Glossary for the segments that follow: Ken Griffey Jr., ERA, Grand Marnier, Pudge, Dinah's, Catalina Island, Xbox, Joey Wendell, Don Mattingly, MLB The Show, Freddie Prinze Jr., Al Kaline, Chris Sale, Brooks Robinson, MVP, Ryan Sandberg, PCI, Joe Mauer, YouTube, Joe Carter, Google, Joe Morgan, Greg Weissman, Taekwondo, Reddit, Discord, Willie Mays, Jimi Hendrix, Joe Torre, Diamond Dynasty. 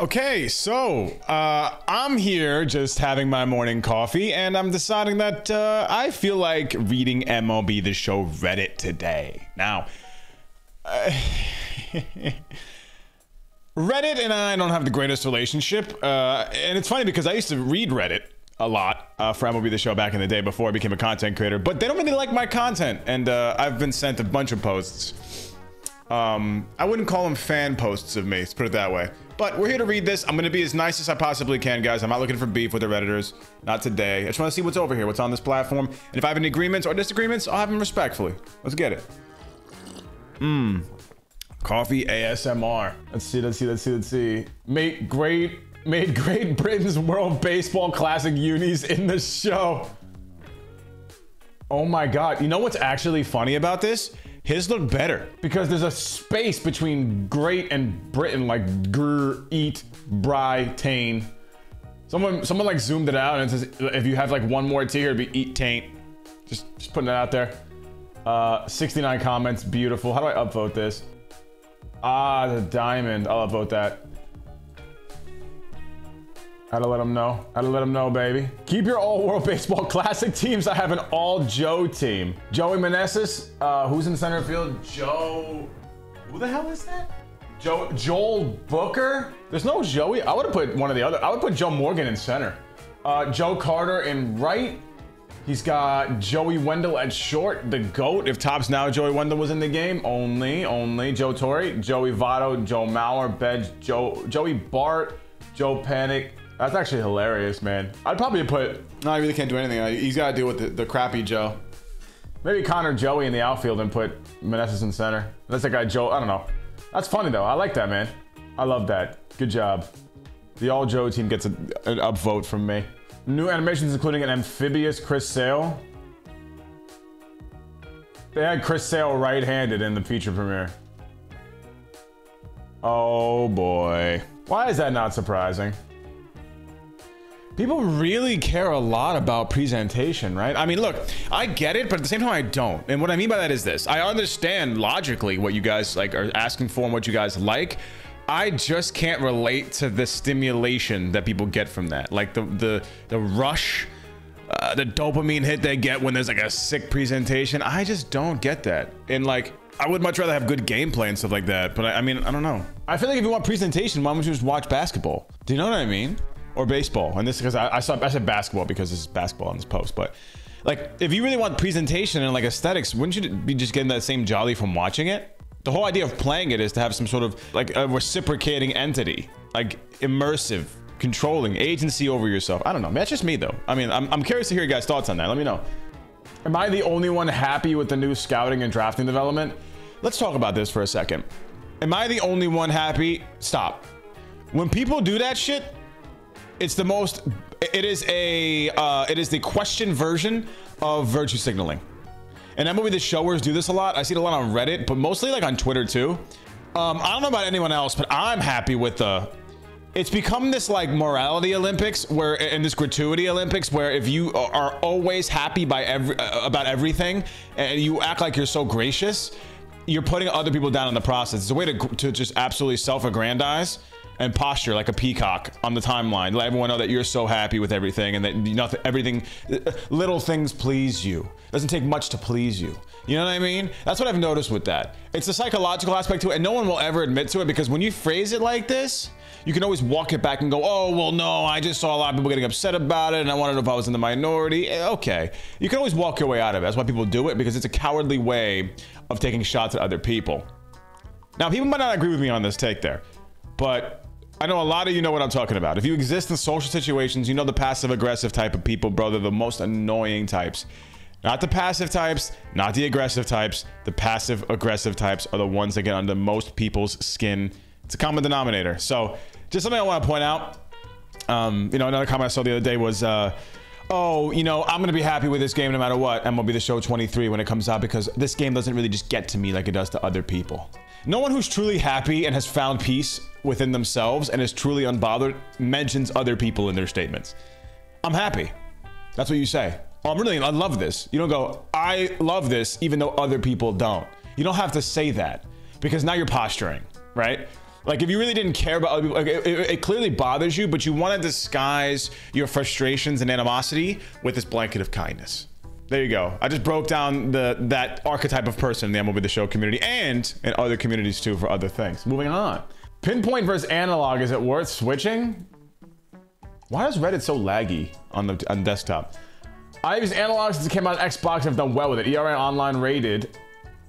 Okay, so I'm here just having my morning coffee, and I'm deciding that I feel like reading MLB The Show Reddit today. Now, Reddit and I don't have the greatest relationship, and it's funny because I used to read Reddit a lot for MLB The Show back in the day before I became a content creator, but they don't really like my content, and I've been sent a bunch of posts. I wouldn't call them fan posts of me, let's put it that way. But we're here to read this. I'm going to be as nice as I possibly can, guys. I'm not looking for beef with the Redditors. Not today. I just want to see what's over here, what's on this platform. And if I have any agreements or disagreements, I'll have them respectfully. Let's get it. Mmm. Coffee ASMR. Let's see. Made Great Britain's World Baseball Classic unis in the show. Oh my God. You know what's actually funny about this? His look better because there's a space between great and Britain, like grr, eat, bry, tain. Someone like zoomed it out and it says, if you have like one more T, it'd be eat taint. Just putting it out there. 69 comments, beautiful. How do I upvote this? Ah, the diamond, I'll upvote that. Gotta let them know, baby. Keep your all-world baseball classic teams. I have an all-Joe team. Joey Meneses, who's in center field? Joe... Who the hell is that? Joel Booker? There's no Joey. I would have put one of the other. I would put Joe Morgan in center. Joe Carter in right. He's got Joey Wendell at short. The GOAT. If tops now, Joey Wendell was in the game. Only. Joe Torre, Joey Votto, Joe Mauer, Pudge, Joey Bart, Joe Panic. That's actually hilarious, man. I'd probably put... No, I really can't do anything. He's got to deal with the crappy Joe. Maybe Connor Joey in the outfield and put Meneses in center. That's the guy Joe... I don't know. That's funny, though. I like that, man. I love that. Good job. The all-Joe team gets an upvote from me. New animations including an amphibious Chris Sale. They had Chris Sale right-handed in the feature premiere. Oh, boy. Why is that not surprising? People really care a lot about presentation, right? I mean, look, I get it, but at the same time, I don't. And what I mean by that is this. I understand logically what you guys like are asking for and what you guys like. I just can't relate to the stimulation that people get from that. Like the rush, the dopamine hit they get when there's like a sick presentation. I just don't get that. And like, I would much rather have good gameplay and stuff like that. But I mean, I don't know. I feel like if you want presentation, why don't you just watch basketball? Do you know what I mean? Or baseball, and this is because I said basketball because this is basketball on this post, but like if you really want presentation and like aesthetics, wouldn't you be just getting that same jolly from watching it? The whole idea of playing it is to have some sort of like a reciprocating entity, like immersive, controlling, agency over yourself. I don't know, I mean, that's just me though. I mean, I'm curious to hear your guys' thoughts on that. Let me know. Am I the only one happy with the new scouting and drafting development? Let's talk about this for a second. Am I the only one happy? Stop. When people do that shit, it's the most, it is the question version of virtue signaling. And MLB The Showers do this a lot. I see it a lot on Reddit, but mostly like on Twitter too. I don't know about anyone else, but I'm happy with the, it's become this like morality Olympics where, and this gratuity Olympics where if you are always happy by about everything and you act like you're so gracious, you're putting other people down in the process. It's a way to just absolutely self-aggrandize and posture like a peacock on the timeline. Let everyone know that you're so happy with everything and that nothing, everything, little things please you. Doesn't take much to please you. You know what I mean? That's what I've noticed with that. It's the psychological aspect to it, and no one will ever admit to it because when you phrase it like this, you can always walk it back and go, oh, well, no, I just saw a lot of people getting upset about it and I wanted to know if I was in the minority. Okay. You can always walk your way out of it. That's why people do it, because it's a cowardly way of taking shots at other people. Now, people might not agree with me on this take there, but I know a lot of you know what I'm talking about. If you exist in social situations, you know the passive-aggressive type of people, brother, the most annoying types. Not the passive types, not the aggressive types. The passive-aggressive types are the ones that get under most people's skin. It's a common denominator. So just something I want to point out. You know, another comment I saw the other day was, oh, you know, I'm going to be happy with this game no matter what. MLB The Show 23 when it comes out because this game doesn't really just get to me like it does to other people. No one who's truly happy and has found peace within themselves and is truly unbothered mentions other people in their statements. I'm happy. That's what you say. Oh, I love this. You don't go, I love this, even though other people don't. You don't have to say that because now you're posturing, right? Like, if you really didn't care about other people, like, it clearly bothers you, but you want to disguise your frustrations and animosity with this blanket of kindness. There you go. I just broke down that archetype of person in the MLB The Show community and in other communities, too, for other things. Moving on. Pinpoint versus analog. Is it worth switching? Why is Reddit so laggy on desktop? I used analog since it came out on Xbox and have done well with it. ERA online rated,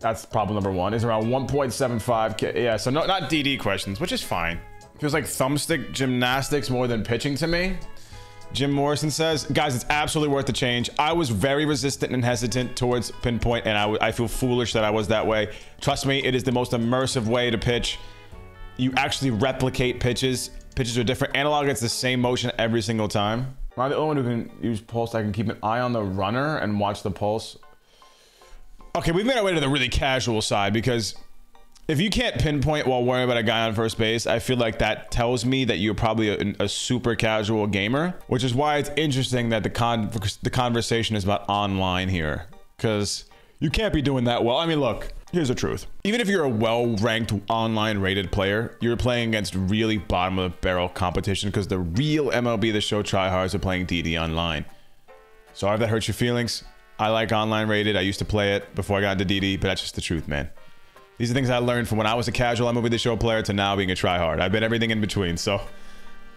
that's problem number one, is around 1.75K. Yeah, so no, not DD questions, which is fine. Feels like thumbstick gymnastics more than pitching to me. Jim Morrison says, guys, it's absolutely worth the change. I was very resistant and hesitant towards pinpoint, and I feel foolish that I was that way. Trust me, it is the most immersive way to pitch. You actually replicate pitches. Pitches are different. Analog gets the same motion every single time. Am I the only one who can use pulse? I can keep an eye on the runner and watch the pulse. Okay, we've made our way to the really casual side, because if you can't pinpoint while worrying about a guy on first base, I feel like that tells me that you're probably a super casual gamer, which is why it's interesting that the conversation is about online here, because you can't be doing that well. I mean, look, here's the truth. Even if you're a well-ranked online rated player, you're playing against really bottom of the barrel competition, because the real MLB The Show tryhards are playing DD online. Sorry if that hurts your feelings. I like online rated. I used to play it before I got into DD, but that's just the truth, man. These are things I learned from when I was a casual MLB The Show player to now being a tryhard. I've been everything in between, so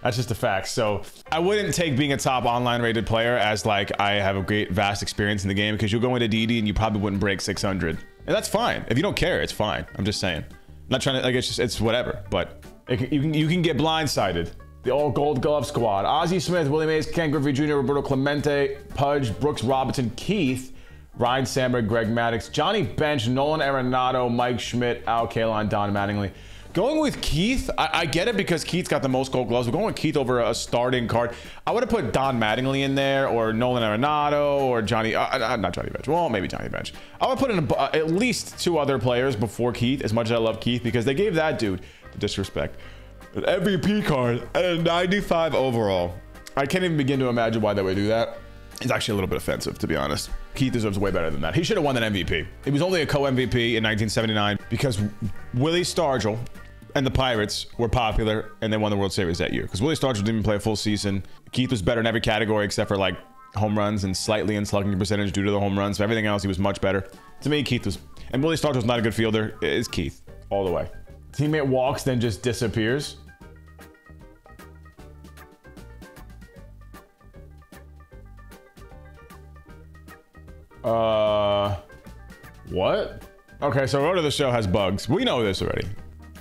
that's just a fact. So I wouldn't take being a top online rated player as like, I have a great vast experience in the game, because you'll go into DD and you probably wouldn't break 600. And that's fine. If you don't care, it's fine. I'm just saying. I'm not trying to, like, it's just, it's whatever, but you can get blindsided. The all gold glove squad. Ozzie Smith, Willie Mays, Ken Griffey Jr., Roberto Clemente, Pudge, Brooks Robinson, Keith, Ryan Sandberg, Greg Maddux, Johnny Bench, Nolan Arenado, Mike Schmidt, Al Kaline, Don Mattingly. Going with Keith, I get it, because Keith's got the most gold gloves. We're going with Keith over a starting card. I would have put Don Mattingly in there, or Nolan Arenado, or Johnny, not Johnny Bench. Well, maybe Johnny Bench. I would put in at least two other players before Keith, as much as I love Keith, because they gave that dude the disrespect. An MVP card at a 95 overall. I can't even begin to imagine why they would do that. It's actually a little bit offensive, to be honest. Keith deserves way better than that. He should have won that MVP. He was only a co-MVP in 1979 because Willie Stargell and the Pirates were popular and they won the World Series that year. Because Willie Stargell didn't even play a full season. Keith was better in every category except for like home runs and slightly in slugging percentage due to the home runs. So everything else, he was much better. To me, Keith was... And Willie Stargell's not a good fielder. It's Keith all the way. Teammate walks, then just disappears. What? Okay, so Road to the Show has bugs. We know this already.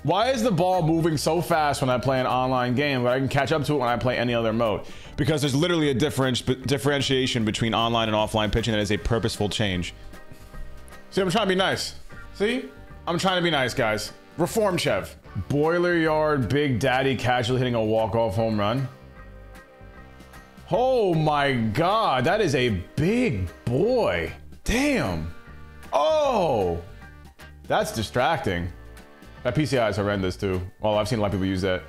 Why is the ball moving so fast when I play an online game, but I can catch up to it when I play any other mode? Because there's literally a differentiation between online and offline pitching that is a purposeful change. See, I'm trying to be nice. See? I'm trying to be nice, guys. Reform Chev. Boiler Yard Big Daddy casually hitting a walk-off home run. Oh my God, that is a big boy. Damn. Oh, that's distracting. That PCI is horrendous too. Well, I've seen a lot of people use that.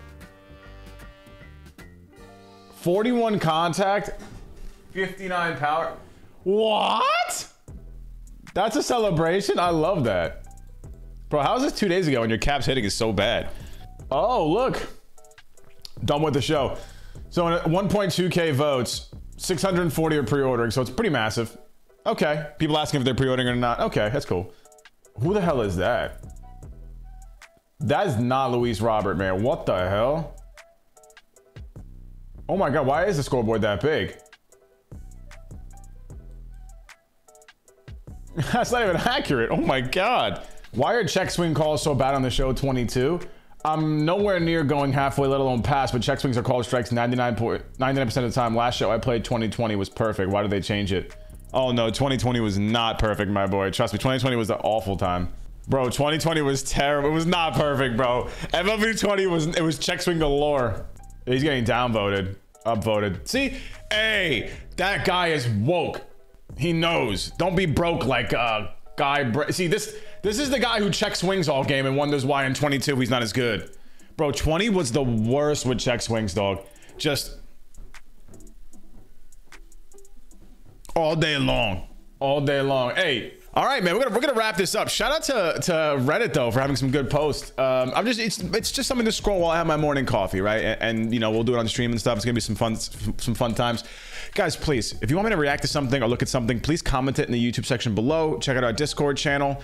41 contact, 59 power. What? That's a celebration? I love that. Bro, how was this 2 days ago and your Caps hitting is so bad? Oh, look. Done with the show. So 1.2K votes, 640 are pre-ordering, so it's pretty massive. Okay, people asking if they're pre-ordering or not. Okay, that's cool. Who the hell is that? That is not Luis Robert, man. What the hell? Oh my God, why is the scoreboard that big? That's not even accurate. Oh my God. Why are check swing calls so bad on the show 22? I'm nowhere near going halfway, let alone pass, but check swings are called strikes 99% of the time. Last show I played, 2020 was perfect. Why did they change it? Oh no, 2020 was not perfect, my boy. Trust me, 2020 was an awful time. Bro, 2020 was terrible. It was not perfect, bro. MLB 20 was check swing galore. He's getting downvoted, upvoted. See, hey, that guy is woke. He knows. Don't be broke like guy. See, this is the guy who check swings all game and wonders why in 22 he's not as good. Bro, 20 was the worst with check swings, dog. Just all day long. All day long. Hey, All right, man, we're gonna wrap this up. Shout out to Reddit though for having some good posts. I'm just it's just something to scroll while I have my morning coffee, right? And you know, we'll do it on stream and stuff. It's gonna be some fun times, guys. Please, if you want me to react to something or look at something, please comment it in the YouTube section below. Check out our Discord channel,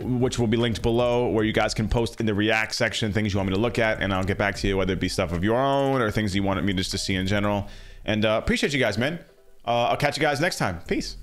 which will be linked below, where you guys can post in the react section things you want me to look at, and I'll get back to you, whether it be stuff of your own or things you wanted me just to see in general. And appreciate you guys, man. I'll catch you guys next time. Peace.